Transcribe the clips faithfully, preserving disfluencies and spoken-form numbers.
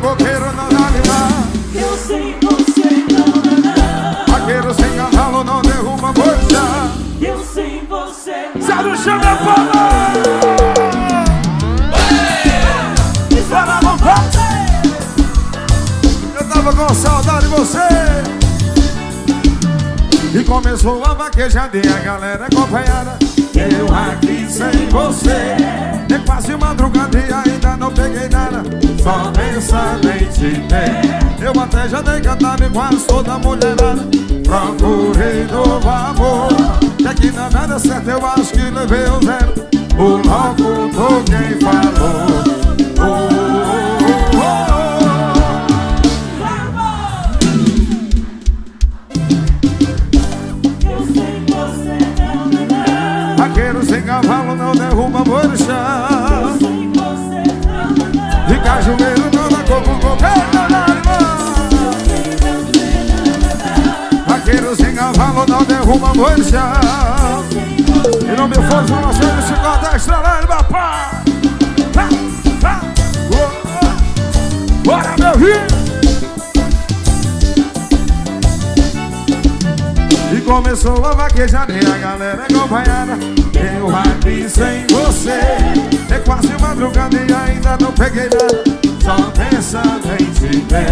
coqueiro não dá lima. Eu sei, você não dá. Vaqueiro sem cavalo não derruba bolsa. Eu sei, você não dá. Zé do chão meu povo. Dispara no povo. Eu tava com saudade de você. E começou a vaquejadinha, a galera acompanhada. Eu aqui sem você. Nem quase madrugada e ainda não peguei nada. Só pensando em te ter. Eu até já dei cantada e quase toda mulherada. Procurei novo amor. E aqui na nada certa eu acho que levei o zero. O locutor quem falou. Oh, cavalo não derruba bolsa. Eu sei você não. De cajueiro não dá como qualquer irmão. Vaqueiro sem cavalo não derruba bolsa. Em nome de força, nós temos que cortar a estrela, irmão. Bora, meu rio. E começou a vaquejadeira, a galera acompanhada. Eu aqui sem você. É quase madrugada e ainda não peguei nada. Só pensando em te ver.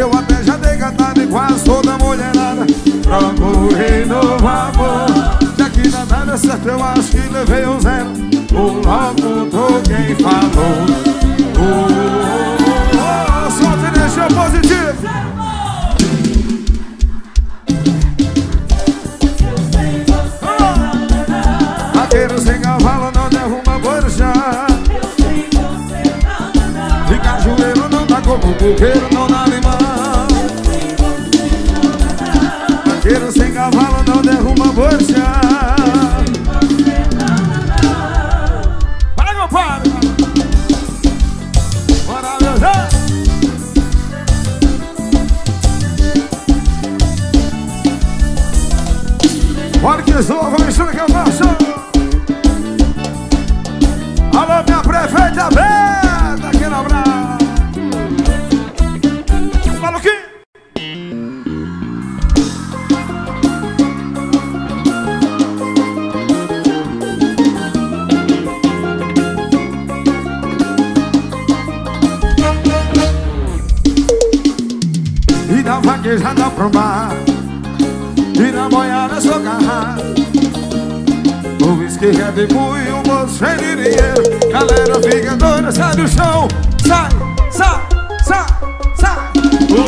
Eu até já dei gatada e quase toda mulherada. Procurei novo amor. E aqui na nada certo eu acho que levei um zero. O locutor quem falou. Oh, oh, oh, só te deixou positivo. Vaqueiro sem cavalo não derruba bolsa. Eu sei você não dá. De cajueiro não dá como coqueiro não dá limão. Eu sei você não dá. Vaqueiro sem cavalo não derruba bolsa. Eu sei você não dá. Para, meu pai. Bora, meu Deus. Bora que zoa, vamos misturar que eu faço. Alô, minha prefeita Bela, aqui no Brasil. Fala o quê? E da vaquejada pro mar, e da boiada socarra. O whisky é de bui, o moço cheio de dinheiro. Galera fica doida, sai do chão. Sai, sai, sai, sai. uh!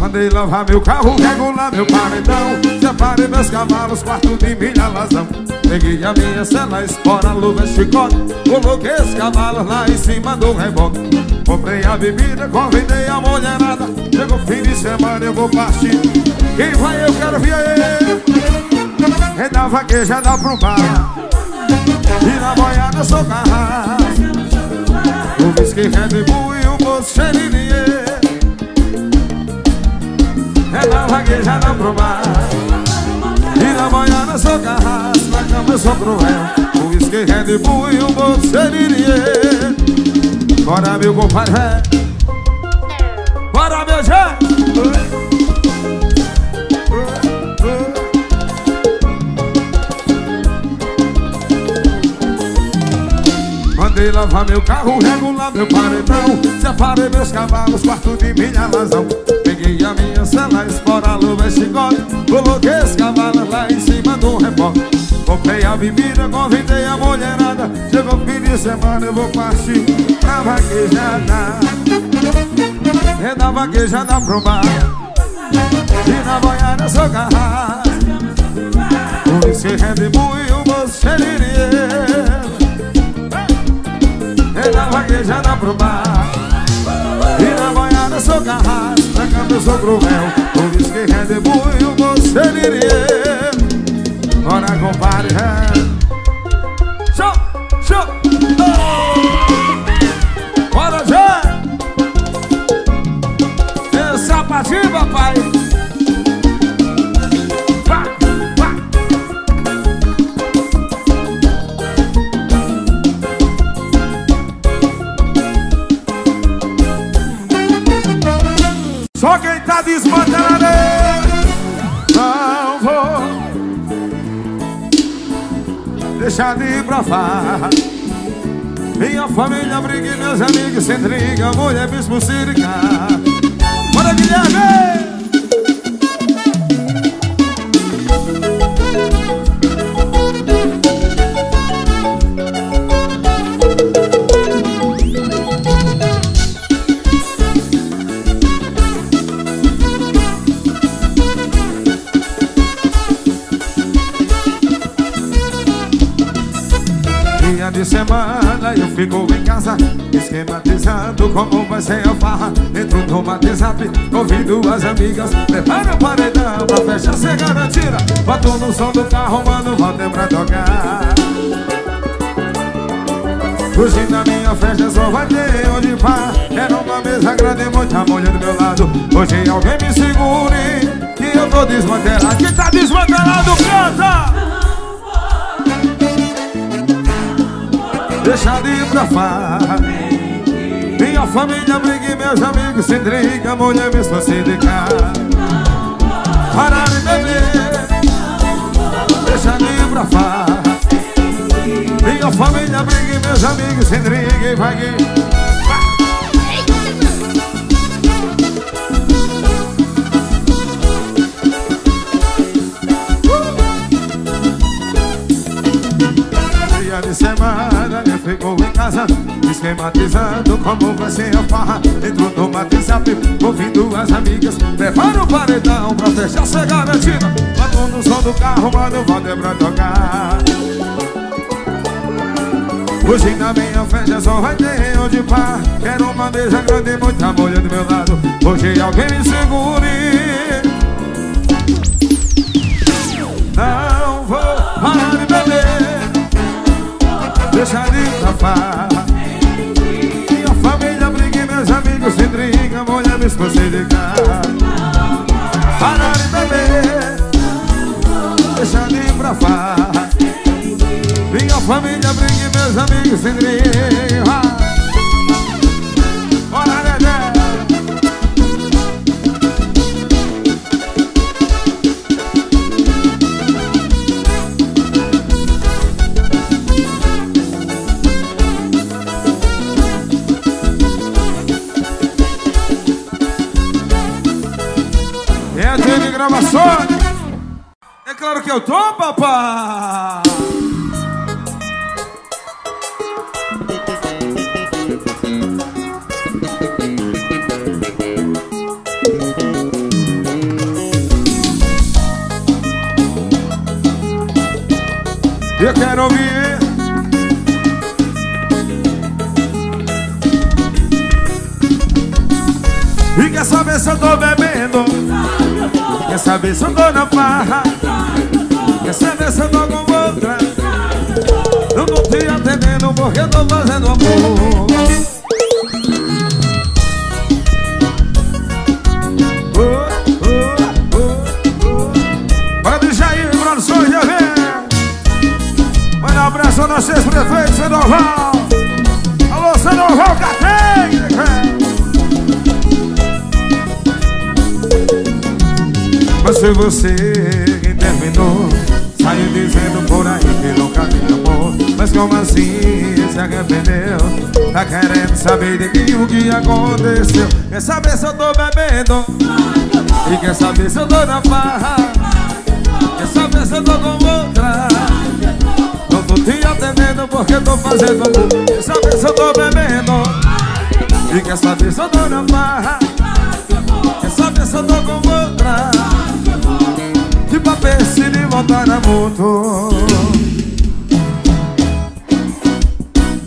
Mandei lavar meu carro, regular meu paredão. Separei meus cavalos, quarto de milha, lazão. Peguei a minha cela, espora, luva, chicote. Coloquei os cavalos lá em cima do reboque. Comprei a bebida, convidei a mulherada. Chegou fim de semana, eu vou partir. Quem vai, eu quero ver ele. É da vaquejada pro mar, e na boiada socarra. O whisky Red Bull e o moço cheio de dinheiro. É da vaquejada pro mar, e na boiada socarra. Na cama eu sou cruel. O whisky Red Bull e o moço cheio de dinheiro. Bora, meu compadre, é. Bora, meu gente. uh, uh, uh. Mandei lavar meu carro, regular meu paredão. Separei meus cavalos, quarto de milha, lazão. Peguei a minha cela, espora, luva, chicote. Coloquei os cavalos lá em cima do reboque. Comprei a bebida, convidei a mulherada. Chegou fim de semana, eu vou partir pra vaquejada. É da vaquejada pro mar, e na boiada socarra. O whisky Red Bull e o moço cheio de dinheiro. É da vaquejada pro mar, e na boiada socarra. Na cama eu sou cruel. O whisky Red Bull e o moço cheio de dinheiro. Bora, compadre, é. Show, show, oh! Bora, já. Meu sapatinho, papai. Vá, vá. deixar de provar. Minha família briga e meus amigos se intrigam, mulher me expulsifica. Bora, Guilherme! De semana eu fico em casa esquematizando como vai ser a farra. Entro no WhatsApp, ouvindo as amigas, prepara o paredão pra fechar, cê garantira. Bato no som do carro, mano, volta pra tocar. Hoje na minha festa só vai ter onde pá. Era uma mesa grande, muita mulher do meu lado. Hoje alguém me segure que eu tô desmantelado. Quem tá desmantelado, canta! Deixa de ir pra farra. Minha família briga e meus amigos se intriga, mulher me suicidica. Parar de beber. Deixa de ir pra farra. Minha família briga e meus amigos se intriga e vai que... De semana eu fico em casa esquematizando como vai ser a farra. Entro no WhatsApp, ouvindo as amigas, preparo o paredão pra fechar, cê garantido. Bato no som do carro, mano, volta pra tocar. Hoje na minha festa só vai ter onde pá. Quero uma mesa grande, muita mulher do meu lado. Hoje alguém me segure. Não vou parar de beber. Deixa de tapar. Minha família briga e meus amigos se intrigam, mulher me especificar. Para de beber. Deixa de bravá. Minha família briga e meus amigos se intrigam. Bora, Dedé. Gravações. É claro que eu tô, papá. Eu quero ouvir. E quer saber se eu tô bebendo? Quer saber se eu tô na farra? Quer saber se eu tô com outra? Não tô te atendendo porque eu tô fazendo amor. Oh, oh, oh, oh. Bora de Jair, Gravações, já vem. Manda um abraço ao nosso ex-prefeito, Sandoval. Alô, Sandoval, catei! Mas foi você que terminou, saiu dizendo por aí que nunca me amou. Mas como assim se arrependeu? Tá querendo saber de que o que aconteceu? Quer saber se eu tô bebendo? E quer saber se eu tô na farra? Quer saber se eu tô com outra? Não tô te atendendo porque tô fazendo amor. Quer saber se eu tô bebendo? E quer saber se eu tô na farra? Quer saber se eu tô com outra? De papel se de voltar na moto.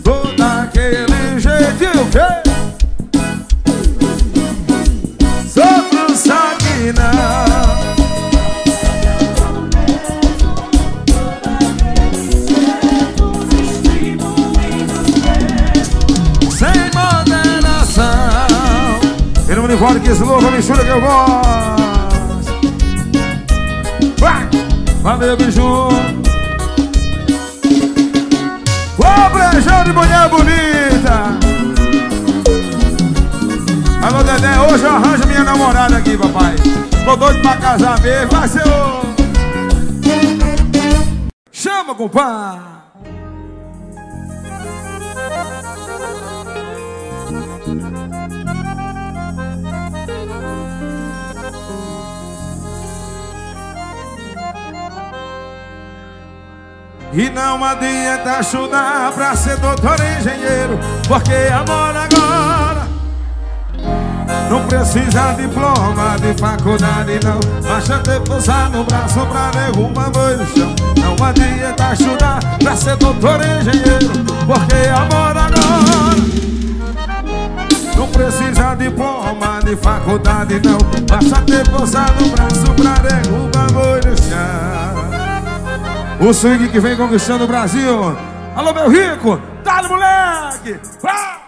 Tô daquele jeitinho que só pro saquina. Sem moderação. Eu não me importo que esse louco me chura que eu gosto. Valeu, biju. Ô, brejão de mulher bonita. Alô, Dedé, hoje eu arranjo minha namorada aqui, papai. Tô doido pra casar mesmo, vai ser o... Chama, compadre. E não adianta estudar pra ser doutor e engenheiro, porque amor agora não precisa diploma de faculdade não. Basta ter força no braço pra derrubar boi no chão. Não adianta estudar pra ser doutor e engenheiro, porque amor agora não precisa diploma de faculdade não. Basta ter força no braço pra derrubar boi no chão. O swing que vem conquistando o Brasil. Alô, meu rico! Tá no moleque! Ah!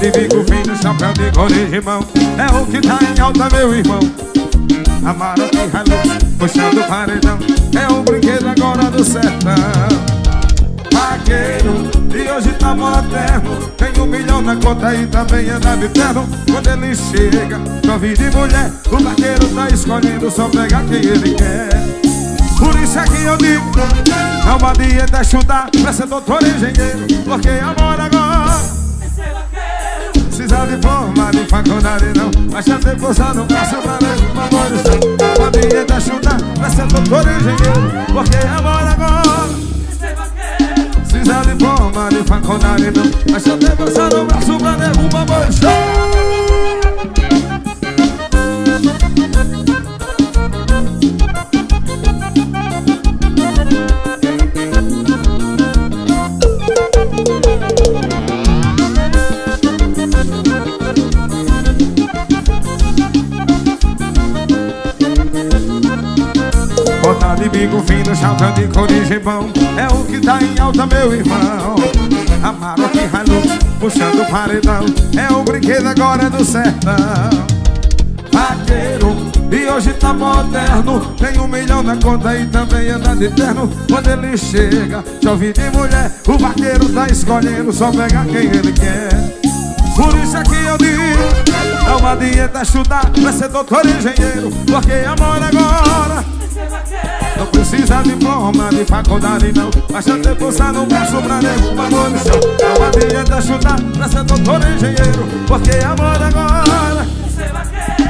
De bico fino, chapéu de couro de mão, é o que tá em alta, meu irmão. Amarante e Hilux, puxando paredão, é o brinquedo agora do sertão. Vaqueiro, e hoje tá moderno, tem um milhão na conta e também anda biferno. Quando ele chega, nove de mulher, o vaqueiro tá escolhendo, só pega quem ele quer. Por isso é que eu digo, não adianta estudar pra ser doutor e engenheiro, porque amor agora precisa de forma de faculdade não. Mas já tem força no braço pra derrubar boi no chão. Não adianta estudar pra ser doutor e engenheiro, porque amor agora precisa de forma de faculdade não. Mas já tem força no braço pra derrubar boi no chão. De bico fino, chapéu de couro de gibão, é o que tá em alta, meu irmão. Amarante e Hilux, puxando o paredão, é o brinquedo agora do sertão. Vaqueiro, e hoje tá moderno, tem um milhão na conta e também anda de terno. Quando ele chega, jovem de mulher, o vaqueiro tá escolhendo, só pega quem ele quer. Por isso é que eu digo, não adianta estudar pra ser doutor e engenheiro, porque amor agora não precisa de diploma de faculdade não. Basta ter força no braço pra derrubar boi no chão. Não adianta estudar pra ser doutor e engenheiro, porque amor agora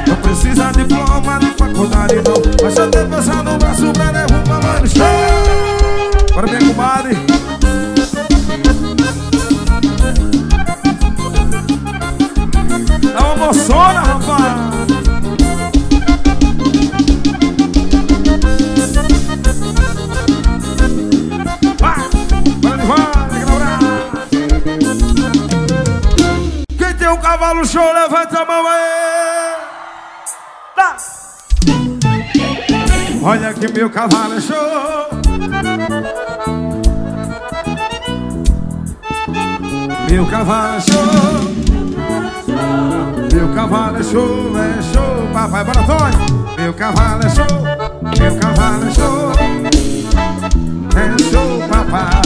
não precisa de diploma de faculdade não. Basta ter força no braço pra derrubar boi no chão. Bora, minha comadre. Dá uma moçona, rapaz. O cavalo show, levanta a mão aí. Tá. Olha que meu cavalo é show. Meu cavalo é show. Meu cavalo é show, é show. Papai, bora, Tony. Meu cavalo é show. Meu cavalo é show. É show, papai.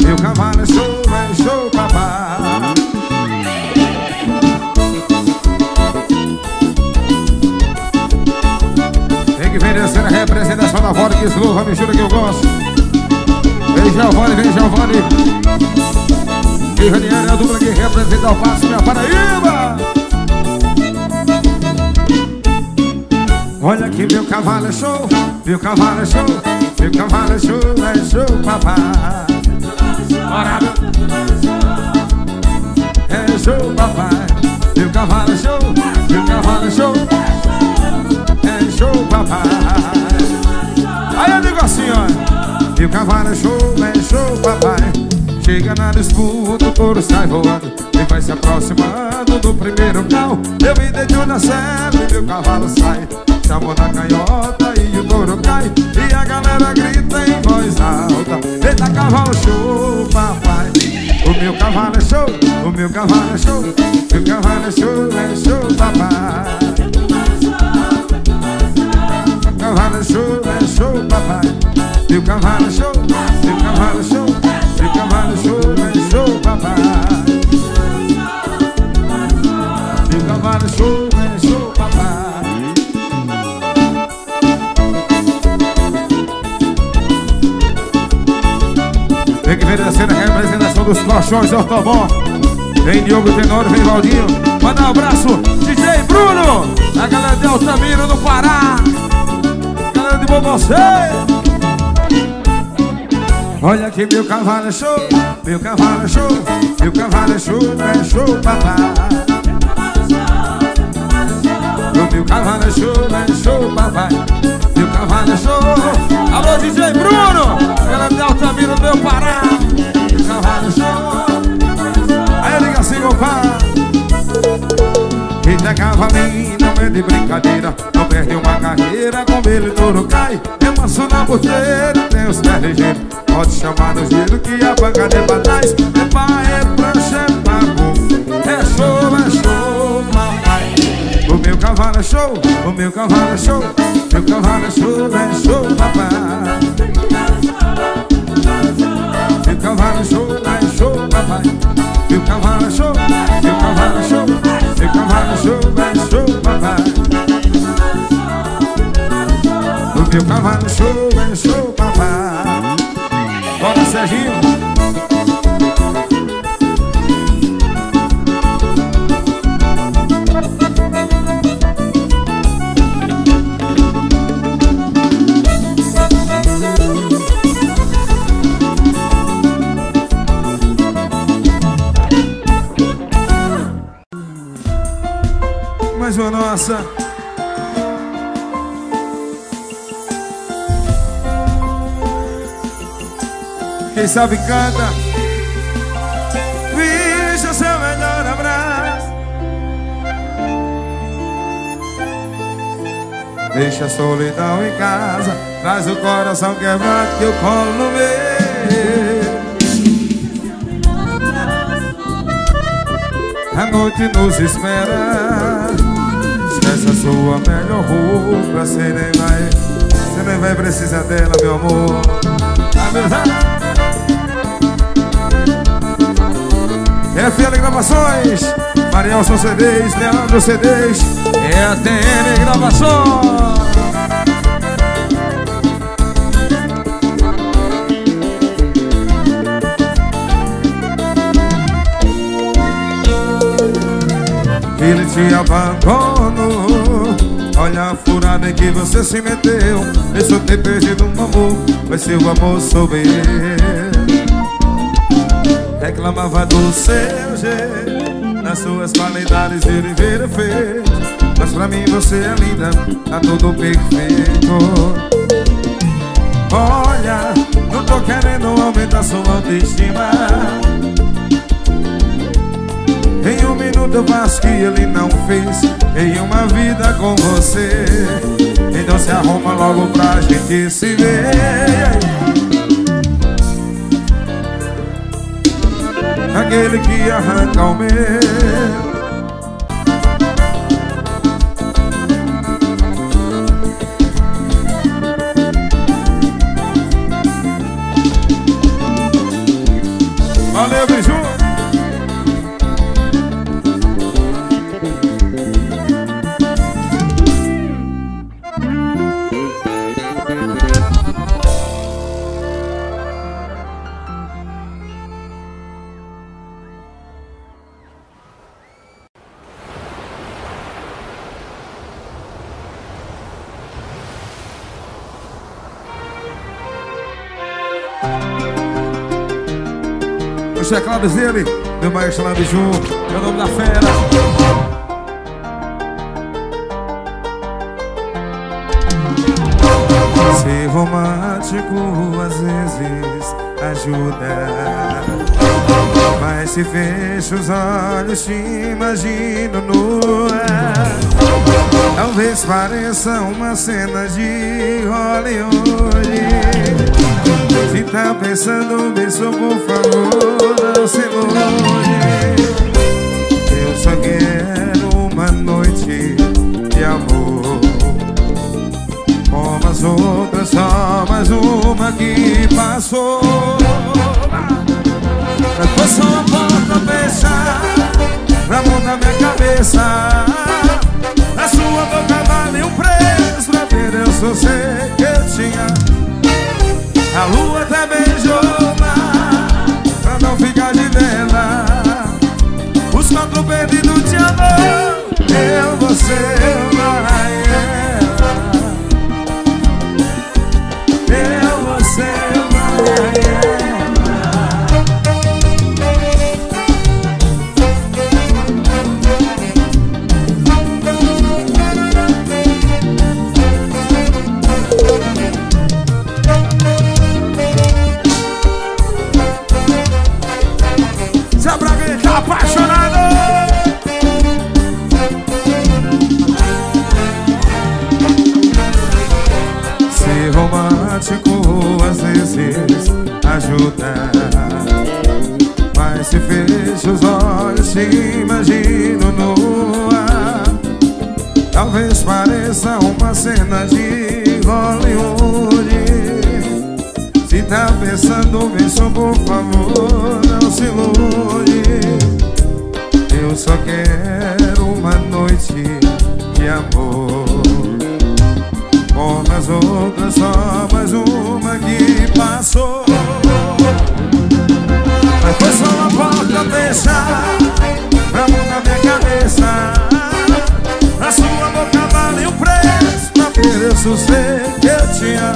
Meu cavalo é show, é show, papai. Tem que ver essa representação da Vone que esluva, me jura que eu gosto. Vem Giovanni, vem Giovanni. E Ranieri é a dupla que representa o passo da Paraíba. Olha que meu cavalo é show, meu cavalo é show. Meu cavalo é show, é show, papai. É show, papai. Meu cavalo é show. Meu cavalo é show. É show, papai. Aí eu digo assim, ó. Meu cavalo é show, é show, papai. Chega na disputa, o couro sai voando. Quem vai se aproximando do primeiro grau, eu me deito na sela e meu cavalo sai. Chamou na canhota e o couro cai, e a galera grita em voz alta. Eita, cavalo show, papai. O meu cavalo é show, o meu cavalo é show. O meu cavalo é show, é show, papai. Meu cavalo é show, é show, papai. Meu cavalo é show, meu cavalo é show. Meu cavalo é show, é show, papai. Vandeilson, Vandeilson, papá. Tem que ver a cena, a representação dos colchões, Ortobon. Vem Diogo Tenório, vem Valdinho. Manda um abraço, D J Bruno. A galera de Altamiro do Pará. A galera de Bobocê. Olha que meu cavalo é show, meu cavalo é show, meu cavalo é show, é show, papá. Meu cavalo é show, é show, papai. Meu cavalo é show. Alô, D J Bruno, ela de Altamira do meu Pará. Meu cavalo é show. Aí liga assim, meu pai. Eita, cavalinho, não é de brincadeira. Não perde uma carreira, com ele o touro cai. Eu manso na porteira, tem os pés ligeiros. Pode chamar nos dedos que a pancada é pra trás. É pai, é prancha, é papo. É show, é show, papai. O meu cavalo é show, o meu cavalo é show. Meu cavalo é show, é show, papai. Meu cavalo é show, é show, papai. Meu cavalo é show, meu cavalo é show. Meu cavalo é show, é show, papai. O meu cavalo é show, é show, papai. Bora, Serginho. Mais uma nossa. Quem sabe canta. Veja o seu melhor abraço. Deixa a solidão em casa. Traz o coração quebrado que eu colo no meu. A noite nos espera. Esquece a sua melhor roupa. Você nem vai, você nem vai precisar dela, meu amor. A verdade. F L Gravações, Vandeilson C Ds, Leandro C Ds, é a T N Gravações. Ele te abandonou, olha a furada em que você se meteu. Eu só ter perdido um amor, mas seu amor soube eu. Reclamava do seu jeito, nas suas qualidades ele vira feio. Mas pra mim você é linda, tá tudo perfeito. Olha, não tô querendo aumentar sua autoestima. Em um minuto eu faço que ele não fez em uma vida com você. Então se arruma logo pra gente se ver. Aquele que arranca o meu. Valeu, beijo. Os teclados dele, meu maestro lá de junto, é o nome da fera. Ser romântico às vezes ajuda, mas se fecho os olhos te imagino nua. Talvez pareça uma cena de Hollywood. Se tá pensando nisso, por favor, não se longe. Eu só quero uma noite de amor, como as outras, só mais uma que passou. Mas foi só uma porta fechada na mão da minha cabeça. você que eu tinha. A lua tá beijona pra não ficar de vela. Os quatro perdidos de amor, eu, você, ela e ela. Eu, você, ela e ela. Às vezes ajuda, mas se fecho os olhos te imagino nua. Talvez pareça uma cena de Hollywood. Se tá pensando nisso, por favor, não se ilude. Eu só quero uma noite de amor. Como as outras, só mais uma que passou. Mas foi só uma porta fechada pra mão na minha cabeça. Na sua boca vale o preço pra perder o sossego que eu tinha.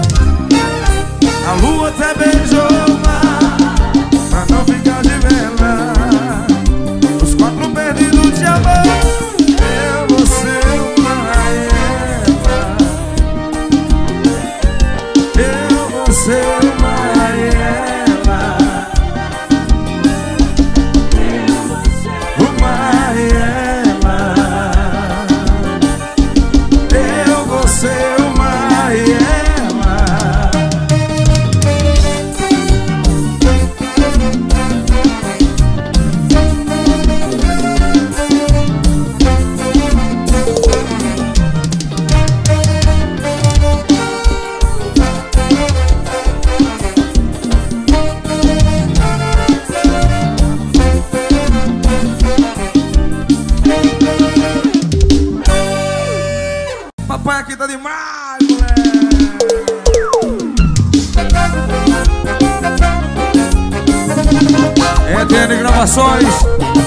A lua até beijou o mar pra não ficar de vela. Os quatro perdidos de amor.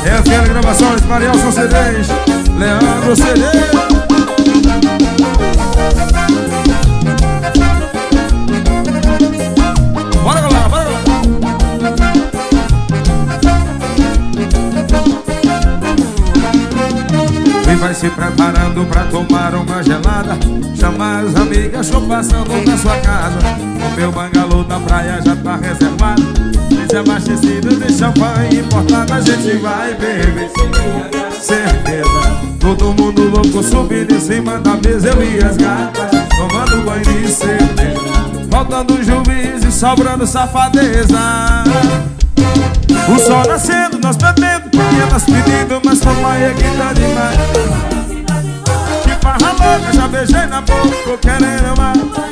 F L Gravações, Vandeilson C dez, Leandro C D. Bora galera, bora galera. E vai se preparando pra tomar uma gelada. Chamar as amigas, estou passando na sua casa. O meu bangalô da praia já tá reservado. Abastecido de champanhe importado, a gente vai beber. Certeza, todo mundo louco subindo em cima da mesa. Eu e as gatas tomando banho de cerveja, faltando juízo e sobrando safadeza. O sol nascendo, nós bebendo, pequenas pedindo, mas papai aqui tá demais. Que farra louca, já beijei na boca, tô querendo mais.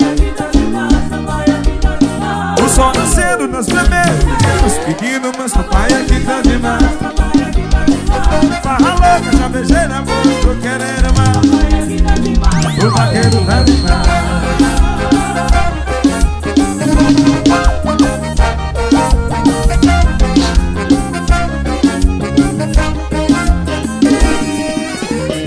O sol nascendo, nós bebemos, pedindo, mas papai aqui tá demais. Farra louca, já beijei na boca, tô querendo mais. O vaqueiro tá demais.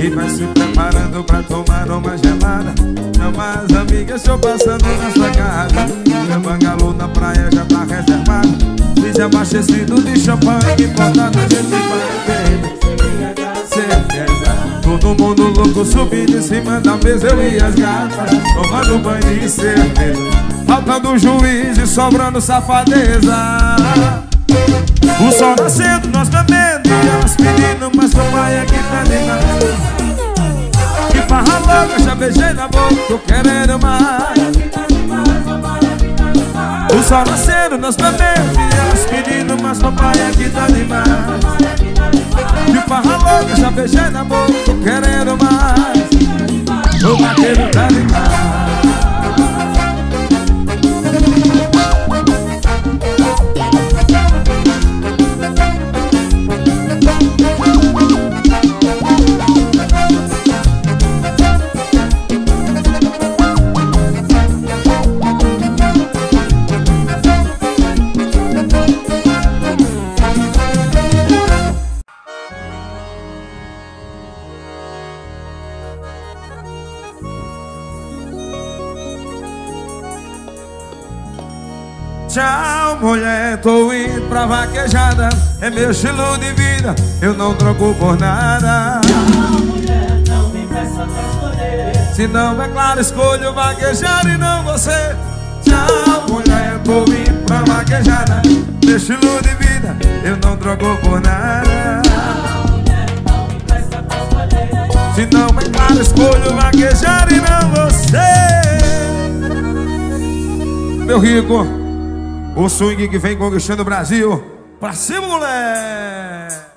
E vai se preparando pra tomar uma gelada. Chama as amigas, estou passando na sua casa. Meu bangalô na praia já tá reservado. Desabastecido de champanhe importado, a gente vai beber. Certeza, todo mundo louco subindo em cima da mesa. Eu e as gatas tomando banho de cerveja, faltando juízo e sobrando safadeza. O sol nascendo, nós bebendo e elas pedindo, mas papai aqui tá demais. Que farra louca, já beijei na boca, tô querendo mais. O sol nascendo, nós bebemos e elas pedindo, mas papai aqui tá demais. De farra louca, já beijei na boca, tô querendo mais. O vaqueiro tá demais. Tchau, mulher, tô indo pra vaquejada. É meu estilo de vida, eu não troco por nada. Tchau, mulher, não me peça pra escolher. Se não é claro, escolho vaquejar e não você. Tchau, mulher, tô indo pra vaquejada. Meu estilo de vida, eu não troco por nada. Tchau, mulher, não me peça pra escolher. Se não é claro, escolho vaquejar e não você. Meu rico, o swing que vem conquistando o Brasil. Pra cima, moleque!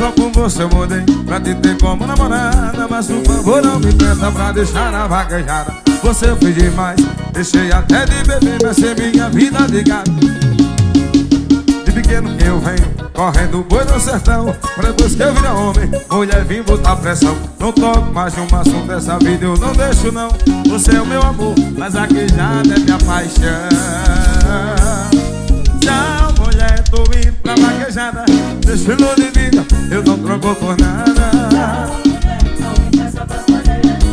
Só com você eu mudei pra te ter como namorada, mas por favor não me peça pra deixar na vaquejada. Você eu fiz demais, deixei até de beber, mas ser minha vida de gato. De pequeno que eu venho, correndo boi no sertão, pra depois que eu vira homem, mulher vim botar pressão. Não toco mais de um maçom dessa vida, eu não deixo não. Você é o meu amor, mas aqui já é minha paixão. Tchau, mulher, tô indo pra vaquejada. Meu estilo de vida, eu não troco por nada.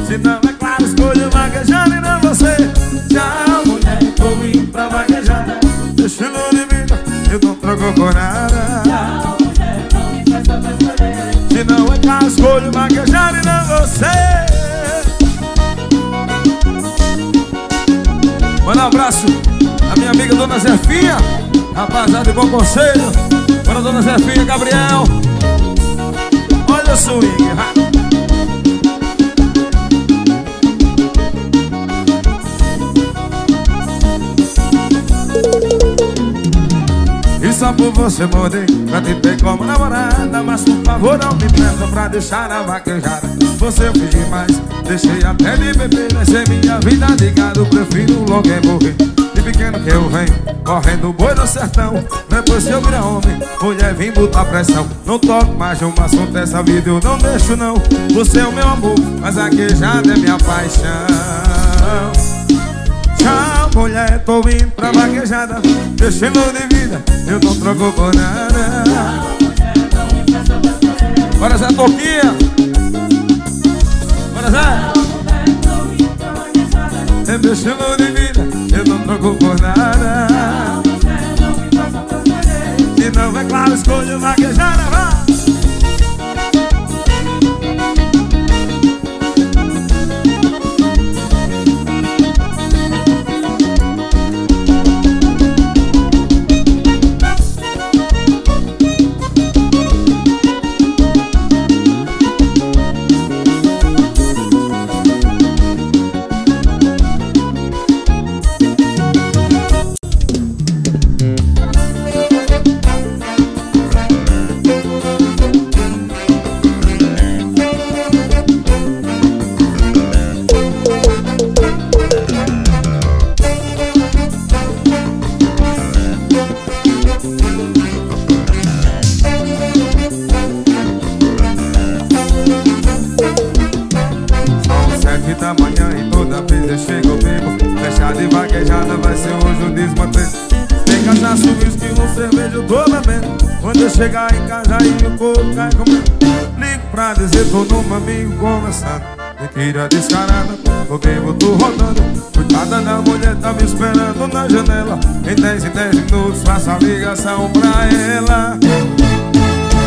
Se não é claro, escolho vaquejada e não você. Tchau, mulher, tô indo pra vaquejada. Meu estilo de vida, eu não troco por nada. Se não é claro, escolho vaquejada e não você. Manda um abraço a minha amiga Dona Zefinha, rapaziada de Bom Conselho. Bora, Dona Zefinha, Gabriel. Olha o swing. E só por você mudei pra te ter como namorada, mas por favor não me peça pra deixar na vaquejada. Você eu fiz demais, deixei até de beber, mas sem minha vida de gado, prefiro logo é morrer. De pequeno que eu venho, correndo boi no sertão, depois que eu vira homem, mulher vim botar pressão. Não toco mais de um assunto dessa vida, eu não deixo não. Você é o meu amor, mas aqui já é minha paixão. Tchau, mulher, tô indo pra vaquejada. Meu estilo de vida, eu não troco por nada. Bora, Zé Toquinha. Bora, Zé. É meu estilo de vida, eu não troco por nada. Se não é claro, escolho vaquejada, vá. Chegar em casa e o corpo cai comigo. Ligo pra dizer, tô num amigo conversando. Mentira descarada, tô bebo, tô rodando. Coitada da mulher, tá me esperando na janela. Em dez em dez minutos, faço a ligação pra ela.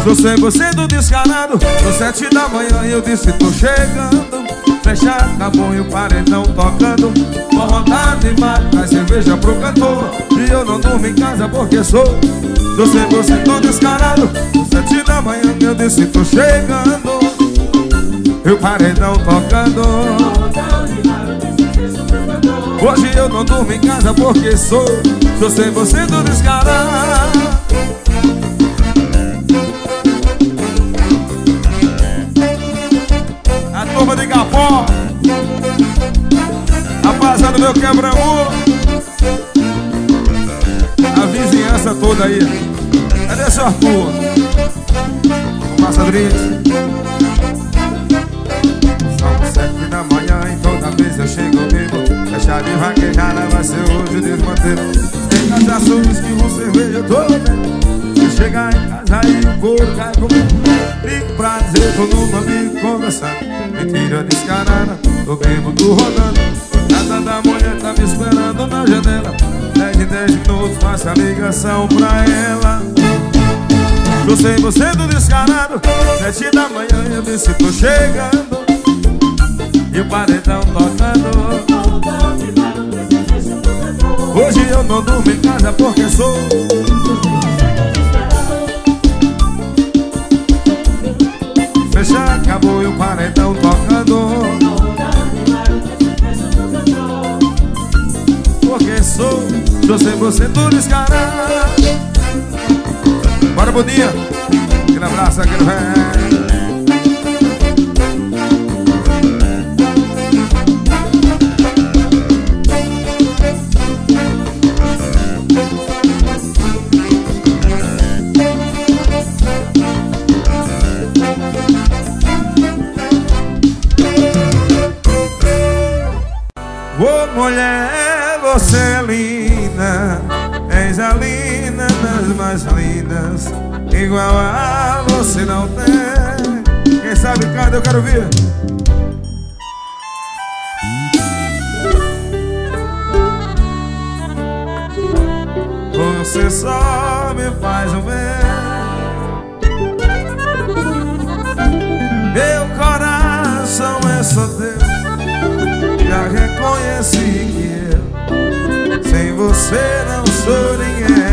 Sou cem por cento descarado, são sete da manhã e eu disse, tô chegando. Fechado, tá bom, e o paredão tocando. Tô rodado demais, traz cerveja pro cantor. E eu não durmo em casa porque sou. Tô sem você, tô descarado. Sete da manhã, eu disse, tô chegando. E o paredão tocando. Hoje eu não durmo em casa porque sou. Tô sem você, tô descarado. A turma de Gapó, rapaziada do meu quebra-ouro, a vizinhança toda aí. Cadê seu Arthur? Uma nossa brisa. São sete da manhã e toda vez eu chego vivo. Deixar de vaquejada vai ser hoje o desmantelo. Tem nas ações que vão cerveja, eu tô bem. Se chegar em casa e o couro cai comigo. Brinco prazer, tô numa amigo conversando. Mentira descarada, tô bêbado rodando. Nada da mulher tá me esperando na janela. Dez em dez minutos faça a ligação pra ela. Eu sei você do descarado. Sete da manhã eu me sinto chegando e o paredão tocando. Hoje eu não durmo em casa porque sou. Fecha, acabou e o paredão tocando. Sou, eu sei você tudo escarado. Bora, Boninha. Aquele abraço, aquele velho. Ô, mulher, você é linda, és a linda das mais lindas. Igual a você não tem. Quem sabe cada eu quero ver. Você só me faz um bem. Meu coração é só teu. Já reconheci que eu sem você não sou ninguém.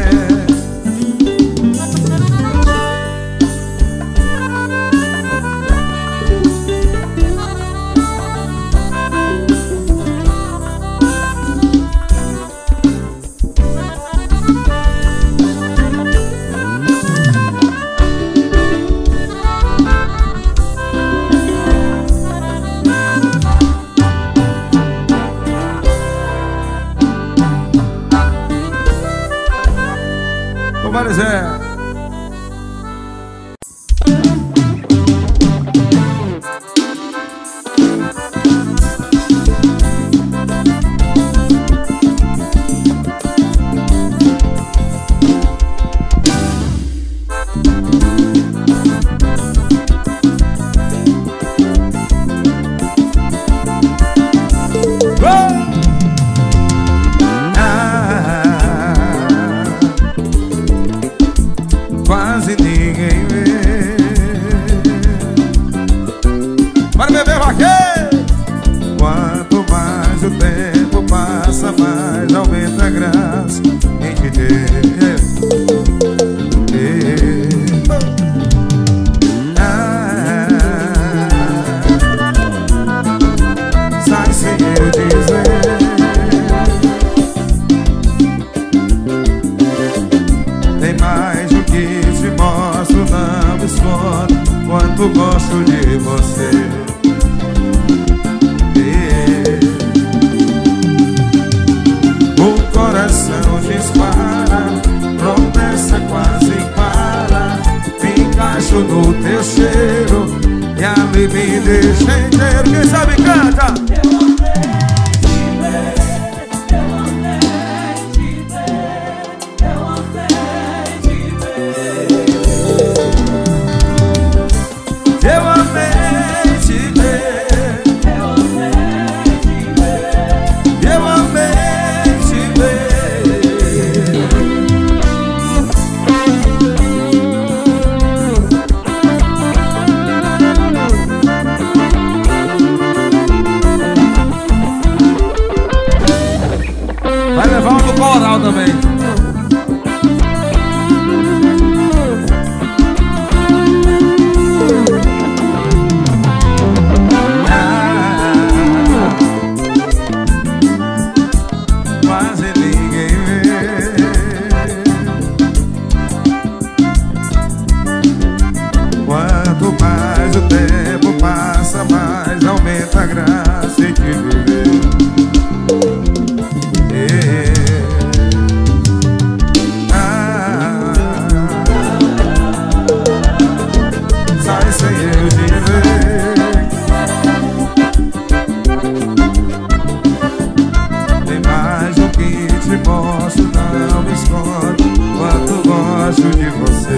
posso, não me escondo quanto gosto de você.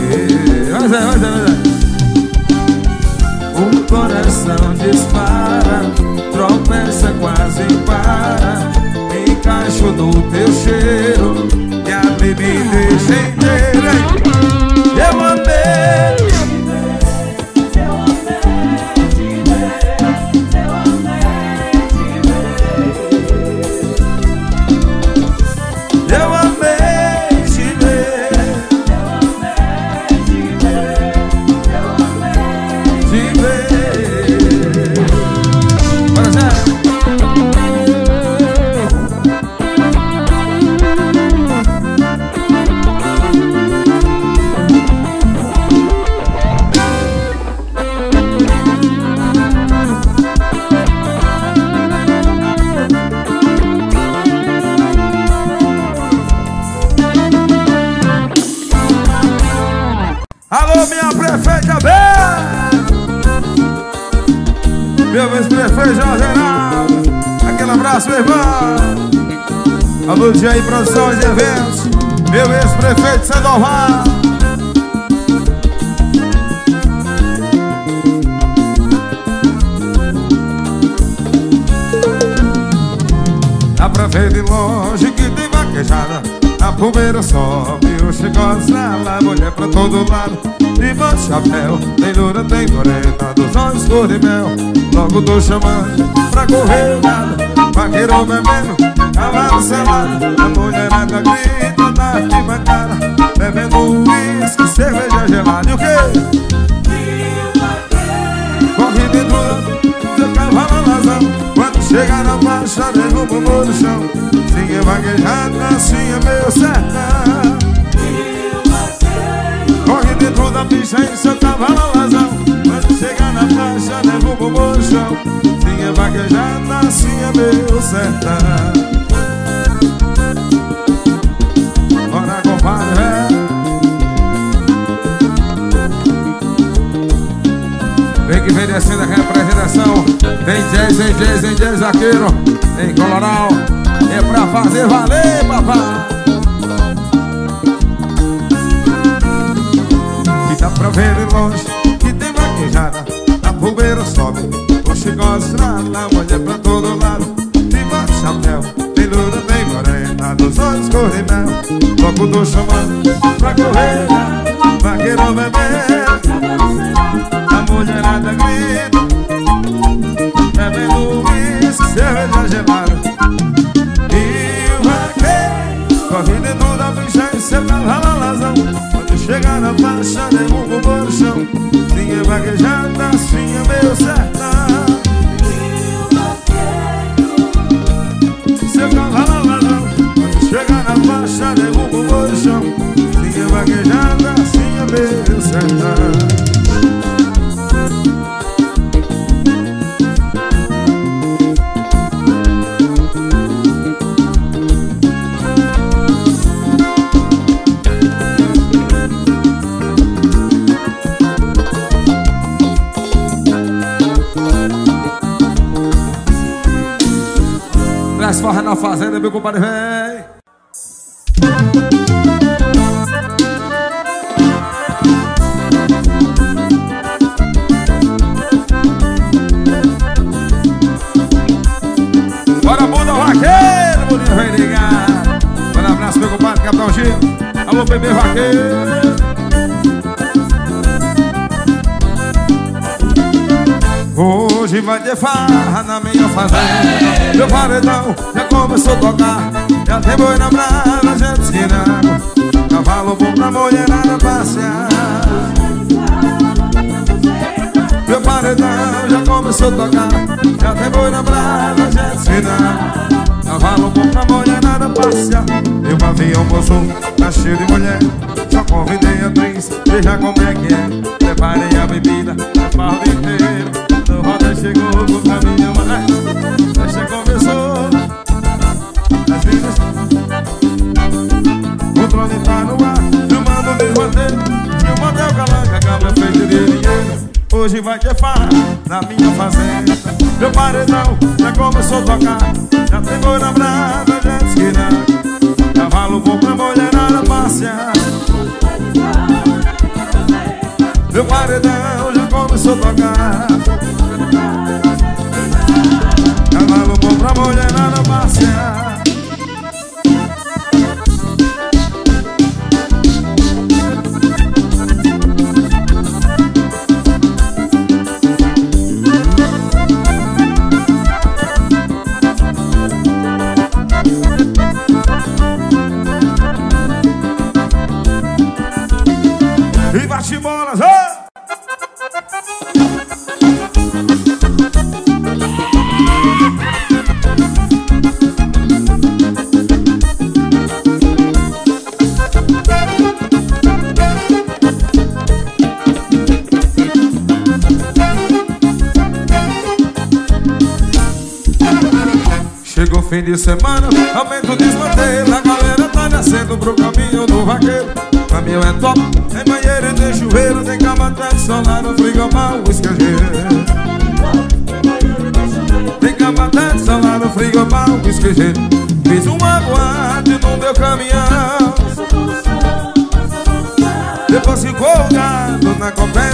E... Olha, olha, olha. O coração dispara, tropeça, quase para. Me encaixo no teu cheiro e a bebida deixa inteira. Eu amei. Alô, Jair Produções e Eventos, meu ex-prefeito Sandoval. Dá pra ver de longe que tem vaquejada, a poeira sobe, o chicote rala, mulher pra todo lado, de bom chapéu, tem loura, tem morena, dos olhos cor de mel. Logo tô chamando pra correr o gado, vaqueiro bebendo, cavalo selado, a mulherada grita na arquibancada, bebendo uísque, cerveja gelada. E o quê? Corre de tudo, seu cavalo lazão. Quando chega na baixa, derruba o muro no chão. Sim, é vaguejada, assim é meio sertão. Corre de tudo, a bicha e seu cavalo lazão. Quando chega na baixa, derruba o muro no chão. Sim, é vaguejada, assim é meio sertão. Vem que vem descendo a representação. Tem jazz, tem jazz, tem jazz vaqueiro, tem coloral. É pra fazer valer, papá. Que dá pra ver de longe que tem vaquejada, a poeira sobe, o chicote estrala, olha pra todo lado, de bate chapéu, tem loura, tem morena, dos olhos cor de mel. Logo tô chamando pra correr, vaqueiro bebê, mulherada grita, bebendo uísque, cerveja gelada. E o vaqueiro corre de tudo, a bicha e seu cavalo lazão. Quando chega na faixa, derruba o bolo no chão. Sim, é vaquejada, assim é meio sertão. Seu cavalo lazão, quando chega na faixa, derruba o bolo no chão. Sim, é vaquejada, assim é meio sertão. Forra na fazenda, meu compadre, véi. Bora, bunda, vaqueiro, bonito, vem ligar. Um abraço, meu compadre, Capitão Gil. Alô, bebê vaqueiro. Oh. Hoje vai ter farra na minha fazenda. Meu paredão já começou a tocar, já tem boi na brava, gente esquinando, cavalo bom pra mulherada passear. Meu paredão já começou a tocar, já tem boi na brava, gente esquinando, cavalo bom pra mulherada passear. Eu havia almoço, tá cheio de mulher, só convidei a três, veja como é que é. Preparei a bebida, a farra inteira. A roda chegou com a minha mãe, a festa começou. As vidas, o trone tá no ar, filmando o desmanteiro, filmando o galã, que a cama é feita de dinheiro. Hoje vai ter farra na minha fazenda. meu paredão já começou a tocar. Já tem loira brava, já esquina, cavalo bom pra mulherada passear. Meu paredão já começou a tocar, cavalo bom pra mulherada passear. Chegou fim de semana, aumento de desmanteiro, a galera tá descendo pro caminho do vaqueiro. O caminho é top, tem banheiro e tem chuveiro, tem cama tradicional, no frigobar, o esquejeiro. Tem cama tradicional, no frigobar, o esquejeiro. Fiz uma boate no meu caminhão, depois ficou gado na competição.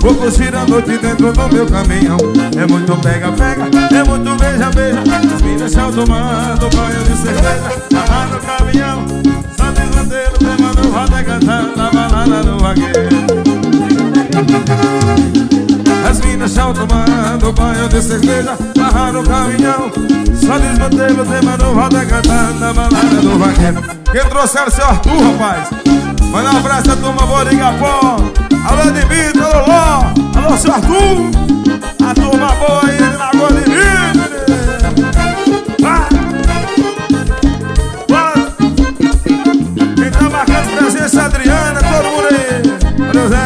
Vou curtir a noite dentro do meu caminhão. É muito pega-pega, é muito beija-beija. As minhas estão tomando banho de cerveja. Lá no caminhão, só deslandeiro, levando roda e cantando na balada do vaqueiro. As minhas estão tomando banho de cerveja. Lá no caminhão, só deslandeiro, levando roda e cantando na balada do vaqueiro. Quem trouxeram seu Arthur, rapaz? Manda um abraço a turma, vou ligar pó. Alô de Vida, alô Ló, alô seu Arthur. A turma boa aí na Lagoa de Vida. Vai, vai. Quem tá marcando presença, Adriana, todo mundo aí. Valeu, Zé.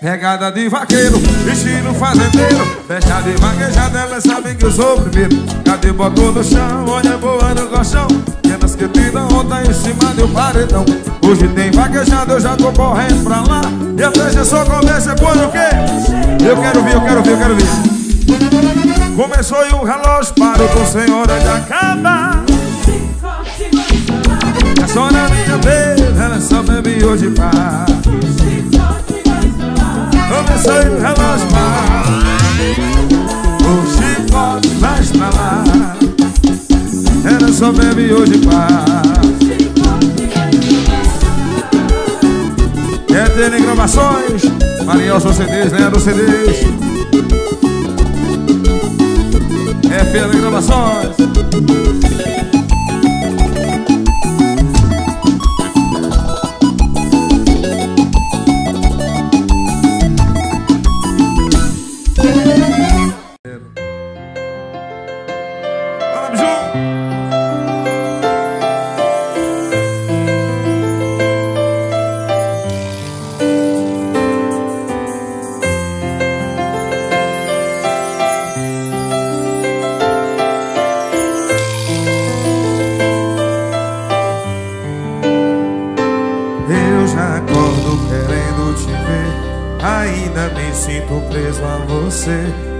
Pegada de vaqueiro, estilo fazendeiro, fecha de vaquejada, ela sabe que eu sou o primeiro. Cadê botou no chão, olha boa no colchão, penas que te dão onda em cima do paredão. Hoje tem vaquejada, eu já tô correndo pra lá, e a festa só começa quando o quê? Eu quero ver, eu quero ver, eu quero ver. Começou e o relógio parou, tô sem hora de acabar. É só na minha vez, ela só bebe hoje pá. Começou e o relógio para, o chicote vai estralar. Ela só bebe hoje para. Quer ter gravações? Vandeilson C Ds, né? Do C Ds F L Gravações.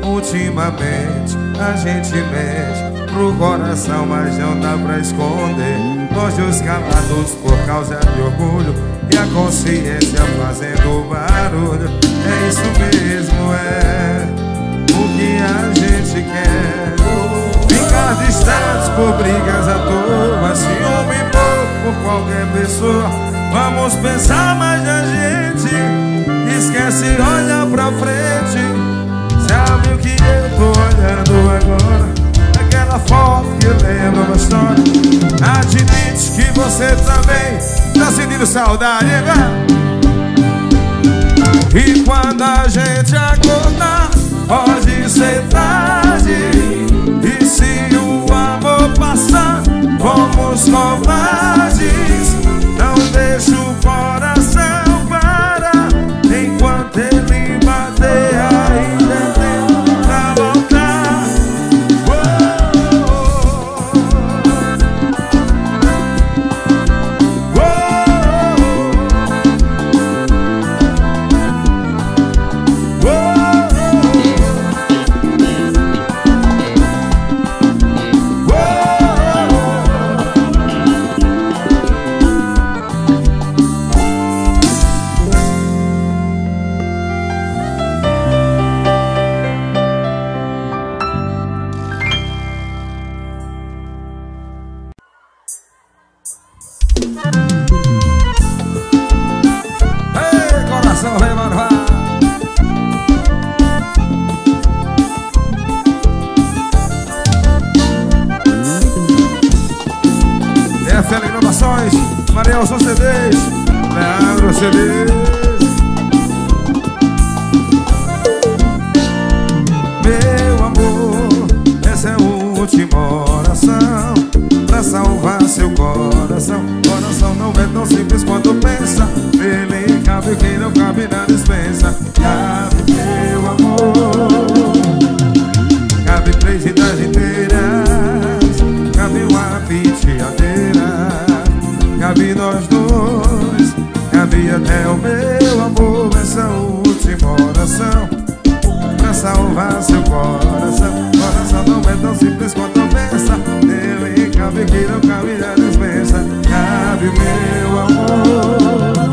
Ultimamente a gente mexe pro coração, mas não dá pra esconder. Nós dois calados por causa de orgulho e a consciência fazendo barulho. É isso mesmo, é o que a gente quer. Ficar distantes por brigas à toa, ciúme por qualquer pessoa. Vamos pensar mais na gente, esquece, olha pra frente. Sabe o que eu tô olhando agora? Aquela foto que lembra uma história. Admite que você também tá sentindo saudade, né? E quando a gente acordar, pode ser tarde. E se o amor passar, somos covardes. Não deixo o coração parar enquanto ele bater ainda tempo pra voltar. Oh, oh, oh, oh. F L Gravações, Vandeilson C Ds, Leandro C Ds. Meu amor, essa é a última oração pra salvar seu coração. Coração não é tão simples quanto pensa, ele cabe quem não cabe na dispensa. Cabe, meu amor, cabe três vidas inteiras, cabe uma penteadeira, cabe nós dois, cabe até o meu amor. Essa última oração pra salvar seu coração. Coração não é tão simples quanto pensa, ele cabe que não cabe na dispensa. Cabe meu amor,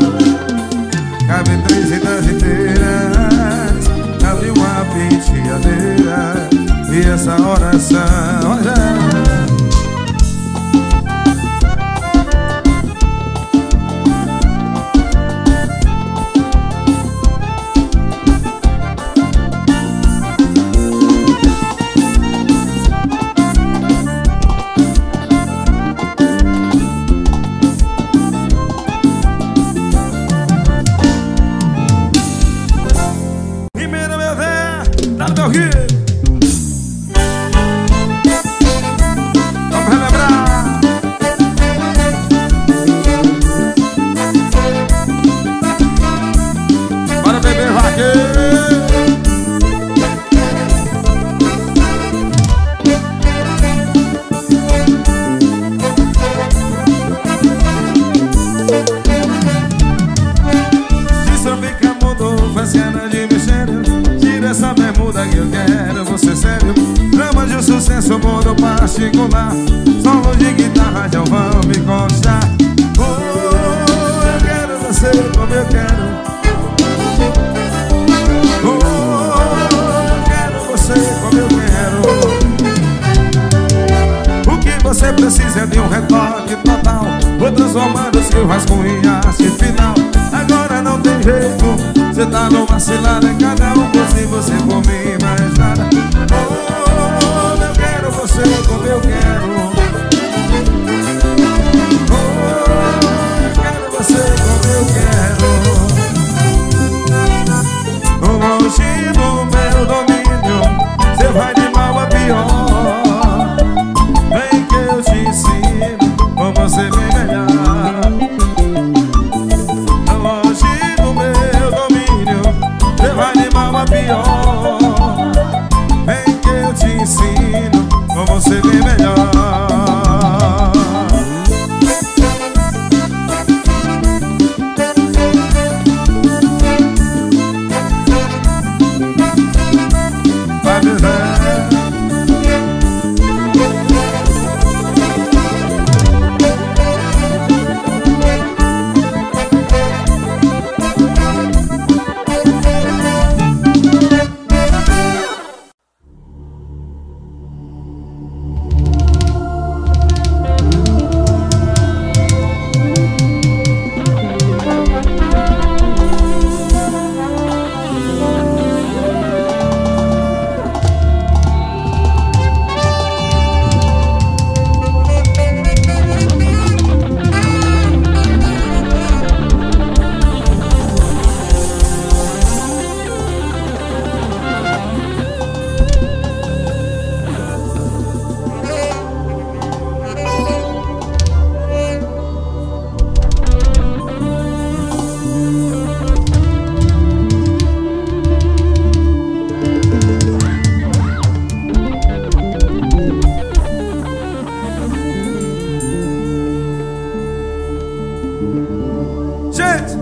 cabe três vidas inteiras, cabe uma penteadeira e essa oração, olha. Sucesso, mundo particular, solo de guitarra já vão me constar. Oh, eu quero você como eu quero. Oh, eu quero você como eu quero. O que você precisa é de um retoque total. Vou transformando os seus rascunhos em arte final. Agora não tem jeito, você tá no vacilado em cada um. Se você for me mais nada. Oh, eu quero você como eu quero. Oh, eu quero você como eu quero. Longe do meu domínio, você vai de mal a pior. Vem que eu te ensino como você vem melhor. Longe do meu domínio, você vai de mal a pior. Vem que eu Gente,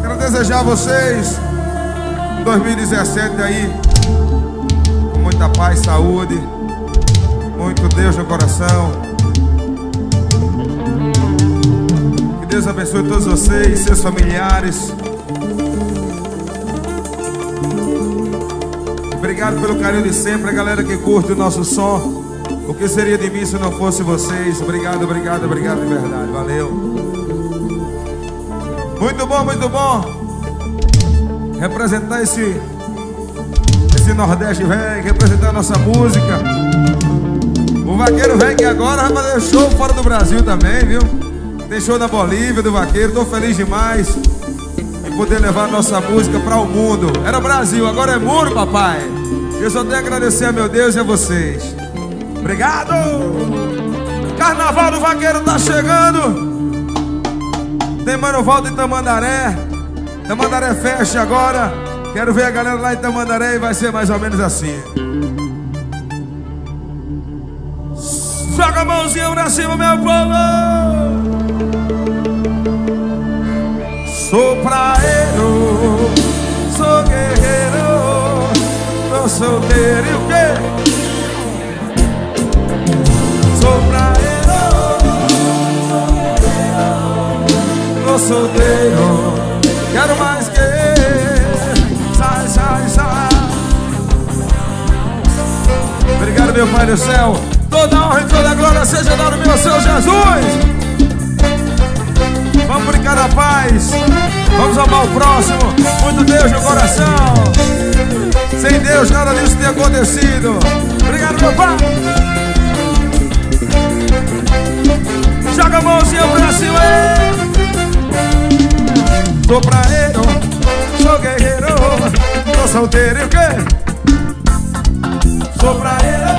quero desejar a vocês dois mil e dezessete aí com muita paz, saúde, muito Deus no coração. Que Deus abençoe todos vocês, seus familiares. Obrigado pelo carinho de sempre, a galera que curte o nosso som. O que seria de mim se não fosse vocês? Obrigado, obrigado, obrigado de verdade. Valeu. Muito bom, muito bom representar esse Esse Nordeste velho, representar a nossa música. O Vaqueiro vem que agora vai fazer show fora do Brasil também, viu? Tem show na Bolívia do Vaqueiro. Tô feliz demais em poder levar a nossa música para o mundo. Era Brasil, agora é muro, papai. Eu só tenho a agradecer a meu Deus e a vocês. Obrigado! Carnaval do Vaqueiro tá chegando. Tem Mano Volta em Tamandaré. Tamandaré fecha agora. Quero ver a galera lá em Tamandaré e vai ser mais ou menos assim. Joga a mãozinha pra cima, meu povo! Sou praeiro, sou guerreiro, tô solteiro e o quê? Sou praeiro, tô solteiro, quero mais que sai, sai, sai. Obrigado, meu Pai do Céu. Toda a honra e toda a glória seja dada ao meu Senhor Jesus. Vamos brincar na paz, vamos amar o próximo. Muito Deus no coração. Sem Deus nada disso tem acontecido. Obrigado, meu Pai. Joga a mãozinha pra cima. Sou praeiro, sou guerreiro, tô solteiro e o quê? Sou praeiro,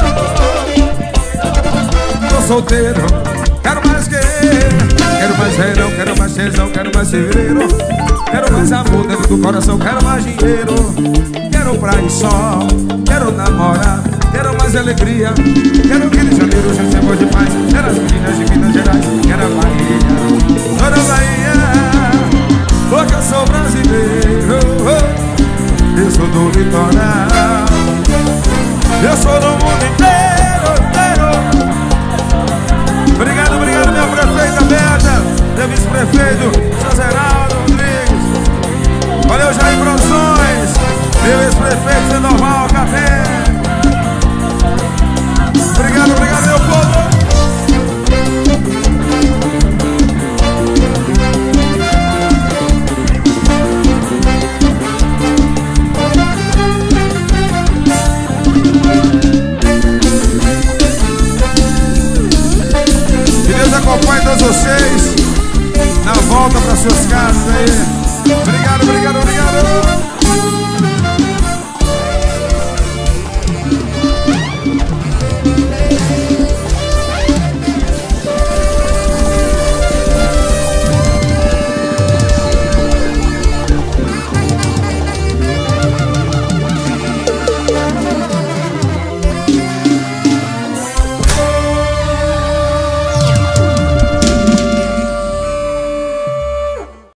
tô solteiro, quero mais que, quero mais verão, quero mais tesão, quero mais fevereiro, quero mais amor dentro do coração, quero mais dinheiro, quero praia e sol, quero namorar, quero mais alegria, quero que de janeiro hoje se pode mais. Quero as meninas de Minas Gerais, quero a Bahia, toda a Bahia, porque eu sou brasileiro, eu sou do litoral, eu sou do mundo inteiro, inteiro. Obrigado, obrigado, meu prefeito Berta, meu vice-prefeito José Geraldo Rodrigues. Valeu, Jair Produções, meu ex-prefeito Sandoval Café. Obrigado, obrigado, meu povo. Que Deus acompanhe todos vocês na volta para suas casas aí. Obrigado, obrigado, obrigado.